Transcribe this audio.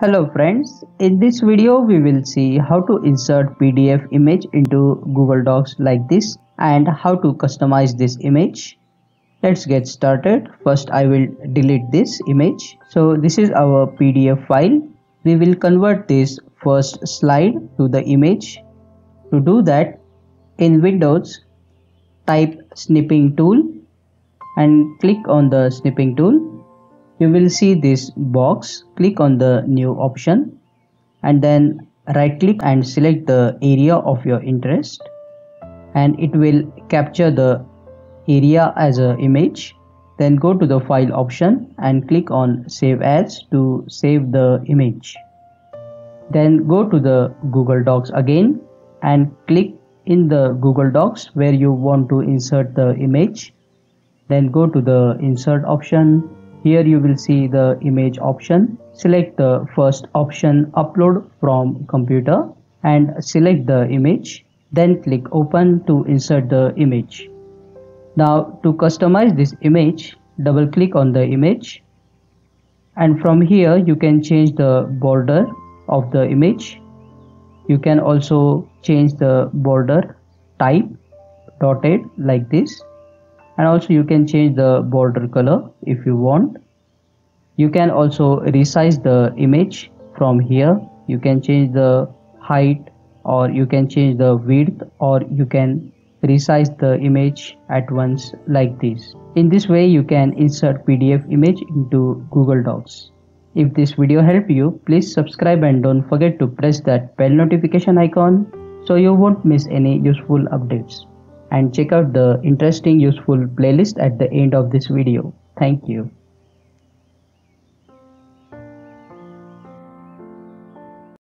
Hello friends, in this video we will see how to insert PDF image into Google Docs like this and how to customize this image. Let's get started. First I will delete this image. So this is our PDF file. We will convert this first slide to the image. To do that, in Windows type Snipping Tool and click on the Snipping Tool. You will see this box. Click on the new option and then right click and select the area of your interest, and it will capture the area as an image. Then go to the file option and click on save as to save the image. Then go to the Google Docs again and click in the Google Docs where you want to insert the image. Then go to the insert option. Here you will see the image option. Select the first option, upload from computer, and select the image. Then click open to insert the image. Now to customize this image, double click on the image. And from here you can change the border of the image. You can also change the border type, dotted like this. And also you can change the border color if you want. You can also resize the image from here. You can change the height, or you can change the width, or you can resize the image at once like this. In this way you can insert PDF image into Google Docs. If this video helped you, please subscribe and don't forget to press that bell notification icon so you won't miss any useful updates. And check out the interesting useful playlist at the end of this video. Thank you.